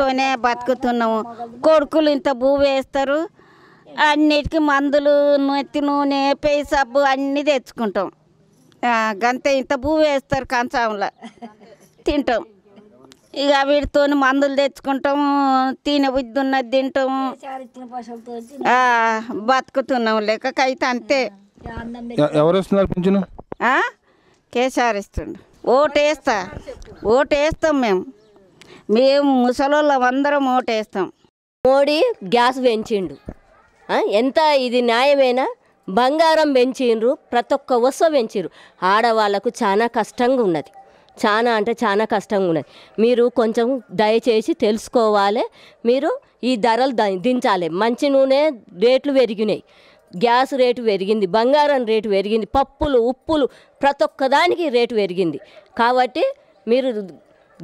తోనే బతుకుతున్నాము కొడుకులు ఇంత భూ వేస్తారు అన్నిటికి మందులు నెత్తి నూనె పేయి సబ్బు అన్ని తెచ్చుకుంటాం గంతే ఇంత భూ వేస్తారు కంచాంలో తింటాం ఇక వీటితోని మందులు తెచ్చుకుంటాం తినబుద్ధి ఉన్నది తింటాం బతుకుతున్నాం లేకకైతే అంతే ఎవరు వస్తున్నారు పింఛను కేసీఆర్ ఇస్తుండు ఓటేస్తాం మేము ముసలోళ్ళందరం ఓటేస్తాం మోడీ గ్యాస్ పెంచిండు ఎంత ఇది న్యాయమేనా బంగారం పెంచిండ్రు ప్రతి ఒక్క వస్తువు పెంచిండ్రు ఆడవాళ్ళకు చాలా కష్టంగా ఉన్నది చాలా అంటే చాలా కష్టంగా ఉన్నది మీరు కొంచెం దయచేసి తెలుసుకోవాలి మీరు ఈ ధరలు దించాలి మంచి నూనె రేట్లు పెరిగినాయి గ్యాస్ రేటు పెరిగింది బంగారం రేటు పెరిగింది పప్పులు ఉప్పులు ప్రతి ఒక్కదానికి రేటు పెరిగింది కాబట్టి మీరు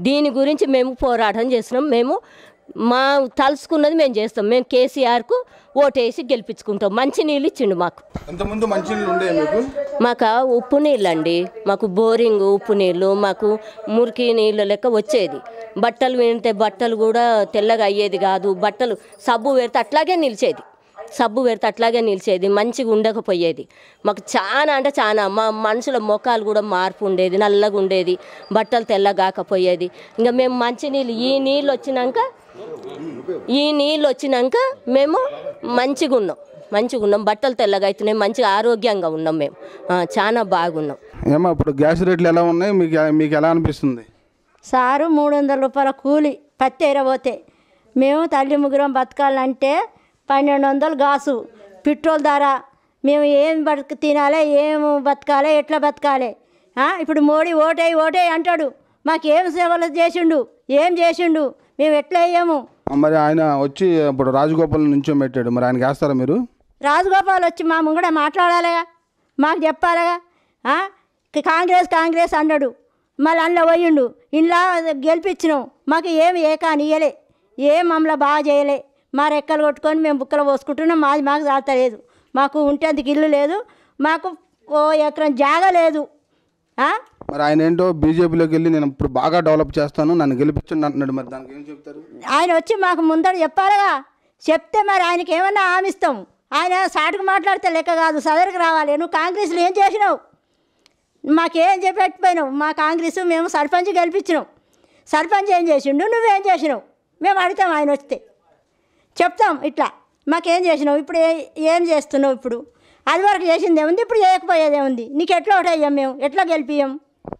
దీని గురించి మేము పోరాటం చేస్తున్నాం మేము మా తలుసుకున్నది మేము చేస్తాం మేము కేసీఆర్కు ఓటేసి గెలిపించుకుంటాం మంచినీళ్ళు ఇచ్చిండు మాకు అంతకుముందు మంచినీళ్ళు ఉండేవి మీకు మాకు ఉప్పు నీళ్ళు అండి మాకు బోరింగ్ ఉప్పు నీళ్ళు మాకు మురికి నీళ్ళు లెక్క వచ్చేది బట్టలు వింటే బట్టలు కూడా తెల్లగా అయ్యేది కాదు బట్టలు సబ్బు పెడితే అట్లాగే నిలిచేది సబ్బు పెడితే అట్లాగే నిలిచేది మంచిగా ఉండకపోయేది మాకు చాలా అంటే చాలా మా మనుషుల ముఖాలు కూడా మార్పు ఉండేది నల్లగా ఉండేది బట్టలు తెల్లగాకపోయేది ఇంకా మేము మంచినీళ్ళు ఈ నీళ్ళు వచ్చినాక మేము మంచిగా ఉన్నాం బట్టలు తెల్లగా అవుతున్నాయి మంచిగా ఆరోగ్యంగా ఉన్నాం మేము చాలా బాగున్నాం ఏమో ఇప్పుడు గ్యాస్ రేట్లు ఎలా ఉన్నాయి మీకు ఎలా అనిపిస్తుంది సారు 300 రూపాయల కూలి పత్తి ఎరపోతే మేము తల్లి ముగ్గురం బతకాలంటే 1200 గాసు పెట్రోల్ ధర మేము ఏం తినాలి ఏం బతకాలి ఎట్లా బతకాలి ఇప్పుడు మోడీ ఓటే అంటాడు మాకేం సేవలు చేసిండు ఏం చేసిండు మేము ఎట్లా అయ్యాము మరి ఆయన వచ్చి ఇప్పుడు రాజగోపాల్ నుంచో పెట్టాడు మరి ఆయన చేస్తారా మీరు రాజగోపాల్ వచ్చి మా ముంగడ మాట్లాడాలిగా మాకు చెప్పాలిగా కాంగ్రెస్ అన్నాడు మళ్ళీ అందులో పోయిండు ఇంట్లో గెలిపించినాం మాకు ఏమి ఏ కానియలే ఏం మమ్మల్ని బాగా చేయలే మా రెక్కలు కొట్టుకొని మేము బుక్కలు పోసుకుంటున్నాం మాకు చాలతలేదు మాకు ఉంటేందుకు ఇల్లు లేదు మాకు ఓ ఎకరం జాగా లేదు మరి ఆయన ఏంటో బీజేపీలోకి వెళ్ళి నేను ఇప్పుడు బాగా డెవలప్ చేస్తాను నన్ను గెలిపించండి అంటున్నాడు మరి దానికి ఏం చెప్తారు ఆయన వచ్చి మాకు ముందర చెప్పాలిగా చెప్తే మరి ఆయనకి ఏమన్నా హామీస్తాం ఆయన సాటుకు మాట్లాడితే లెక్క కాదు సదరికి రావాలి నువ్వు కాంగ్రెస్లో ఏం చేసినావు మాకేం చెప్పిపోయినావు మా కాంగ్రెస్ మేము సర్పంచ్ గెలిపించినావు సర్పంచ్ ఏం చేసిండు నువ్వేం చేసినావు మేము అడుగుతాం ఆయన వస్తే చెప్తాం ఇట్లా మాకేం చేసినావు ఇప్పుడు ఏం చేస్తున్నావు ఇప్పుడు అది వరకు చేసింది ఏముంది ఇప్పుడు చేయకపోయేది ఏముంది నీకు ఎట్లా ఓటేయ్యాం మేము ఎట్లా గెలిపియ్యం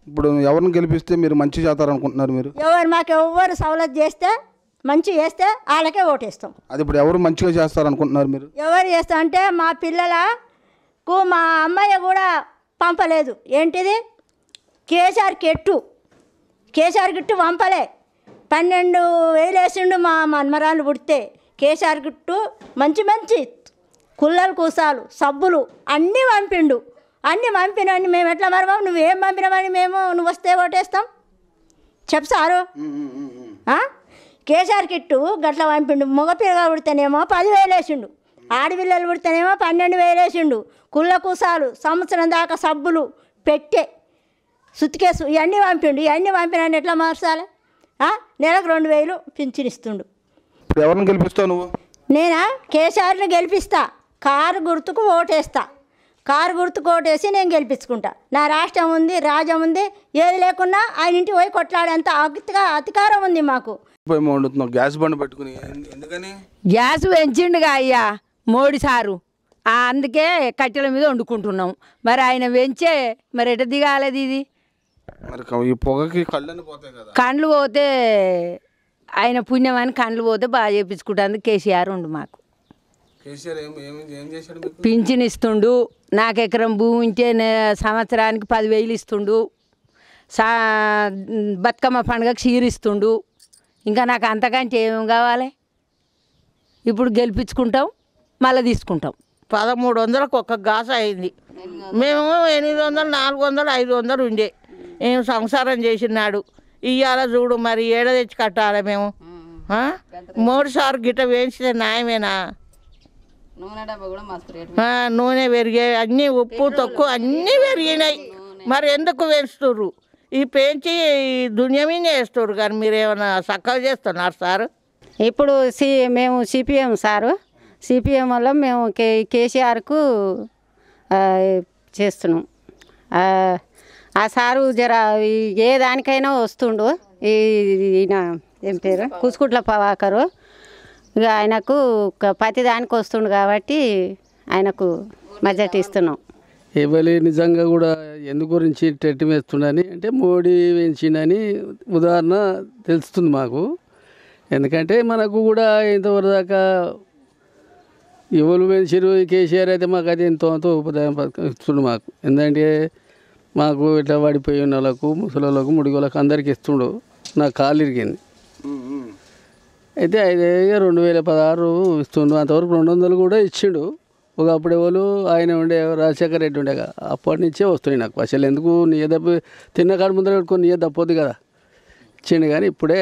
ఇప్పుడు ఎవరిని గెలిపిస్తే మీరు మంచి చేస్తారనుకుంటున్నారు మీరు ఎవరు మాకు ఎవరు సవలత్ చేస్తే మంచి చేస్తే వాళ్ళకే ఓటేస్తాం అది ఇప్పుడు ఎవరు మంచిగా చేస్తారనుకుంటున్నారు మీరు ఎవరు చేస్తా అంటే మా పిల్లలకు మా అమ్మాయి కూడా పంపలేదు ఏంటిది కేసీఆర్ కిట్టు పంపలే 12,000 వేసిండు మా మన్మరాలు పుడితే కేసీఆర్ కిట్టు మంచి మంచి కుళ్ళలు కూసాలు సబ్బులు అన్నీ పంపిండు అన్నీ పంపినని మేము ఎట్లా మరబాబు నువ్వేం పంపినవని మేము నువ్వు వస్తే ఓటేస్తాం చెప్పు సారు కేసీఆర్ కిట్టు గట్ల పంపిండు మగపిల్లగా పుడితేనేమో 10,000 వేసిండు ఆడపిల్లలు పుడితేనేమో 12,000 వేసిండు కుళ్ళ కూసాలు సంవత్సరం దాకా సబ్బులు పెట్టే సుతికేసు ఇవన్నీ పంపిండు ఇవన్నీ పంపినని ఎట్లా మార్చాలి నెలకు 2,000 పింఛన్ ఇస్తుండు ఎవరిని గెలిపిస్తావు నువ్వు నేనా కేసీఆర్ని గెలిపిస్తా కారు గుర్తుకు ఓటేస్తా కారు గుర్తుకు ఓటేసి నేను గెలిపించుకుంటా నా రాష్ట్రం ఉంది రాజ్యం ఉంది ఏది లేకున్నా ఆయన ఇంటికి పోయి కొట్లాడేంత అధికారం ఉంది మాకు గ్యాస్ బండి పెట్టుకుని ఎందుకని గ్యాస్ పెంచిండుగా అయ్యా మోడీ సారు అందుకే కట్టెల మీద వండుకుంటున్నాం మరి ఆయన పెంచే మరి ఎట దిగాలది ఇది మరి పొగకి కళ్ళని పోతాయి కదా కళ్ళు పోతే ఆయన పుణ్యం అని కళ్ళు పోతే బాగా చేయించుకుంటాను కేసీఆర్ ఉండు మాకు పింఛన్ ఇస్తుండు నాకు ఎకరం భూమి ఉంటే సంవత్సరానికి 10,000 ఇస్తుండు బతుకమ్మ పండుగ క్షీరిస్తుండు ఇంకా నాకు అంతకంటే ఏమేమి కావాలి ఇప్పుడు గెలిపించుకుంటాం మళ్ళీ తీసుకుంటాం 1,300కు ఒక్క గాస అయింది మేము 800 400 500 ఉండే మేము సంసారం చేసినాడు ఇవాళ చూడు మరి ఏడ తెచ్చి కట్టాలి మేము మూడుసార్లు గిట్ట వేయించితే న్యాయమేనా నూనె పెరిగే అన్నీ ఉప్పు తక్కువ అన్నీ పెరిగినాయి మరి ఎందుకు పెంచుతుర్రు ఈ పెంచి దున్యమీనే వేస్తుర్రు కానీ మీరేమన్నా చక్కగా చేస్తున్నారు సార్ ఇప్పుడు మేము సిపిఎం సారు సిపిఎం వల్ల మేము కేసీఆర్కు చేస్తున్నాం ఆ సారు జర ఏ దానికైనా వస్తుండు ఈయన ఏం పేరు కూసుకుట్ల పవాకరు ఇక ఆయనకు ప్రతి దానికి వస్తుండు కాబట్టి ఆయనకు మద్దతు ఇస్తున్నాం ఏవలే నిజంగా కూడా ఎందు గురించి టెట్ వేస్తున్నారని అంటే మోడీ వేయించినని ఉదాహరణ తెలుస్తుంది మాకు ఎందుకంటే మనకు కూడా ఇంతవరకు దాకా ఎవరు వేయించారు కేసీఆర్ అయితే మాకు అది ఎంతో ఉపదాయం ఇస్తుండు మాకు ఎందుకంటే మాకు ఇట్లా పడిపోయి ఉన్న వాళ్ళకు ముసలిళ్ళకు ముడిగోళ్ళకు అందరికి ఇస్తుండు నా కాలు ఇరిగింది అయితే 2016 ఇస్తుండు అంతవరకు 200 కూడా ఇచ్చిండు ఒకప్పుడు ఎవరు ఆయన ఉండే రాజశేఖర్ రెడ్డి ఉండేగా అప్పటి నుంచే వస్తున్నాయి నాకు అసలు ఎందుకు నీయదప్పు తిన్న కాడ ముందర పెట్టుకొని నీయ దప్పొద్దు కదా ఇచ్చిండు కానీ ఇప్పుడే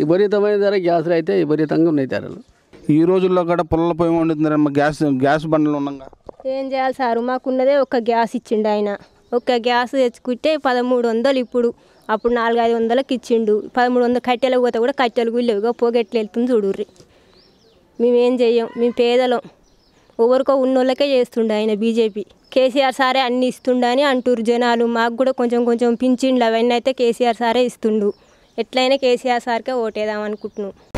విపరీతమైన ధర గ్యాస్లు అయితే విపరీతంగా ఉన్నాయి ధరలు ఈ రోజుల్లో కూడా పొలాల పొయ్యి వండుతున్నారమ్మ గ్యాస్ బండ్లు ఉన్నాగా ఏం చేయాలి సార్ మాకున్నదే ఒక గ్యాస్ ఇచ్చిండు ఆయన ఒక గ్యాస్ తెచ్చుకుంటే 1300 ఇప్పుడు అప్పుడు 4500కి ఇచ్చిండు 1300 కట్టెలకు పోతే కూడా కట్టెలు లేవుగా పోగెట్లు వెళ్తుంది చూడుర్రి మేమేం చెయ్యం మేము పేదలం ఎవరికో ఉన్నోళ్ళకే చేస్తుండే ఆయన బీజేపీ కేసీఆర్ సారే అన్నీ ఇస్తుండని అంటురు జనాలు మాకు కూడా కొంచెం కొంచెం పింఛన్లు అవన్నీ అయితే కేసీఆర్ సారే ఇస్తుండు ఎట్లయినా కేసీఆర్ సార్కే ఓటేద్దాం అనుకుంటున్నాం।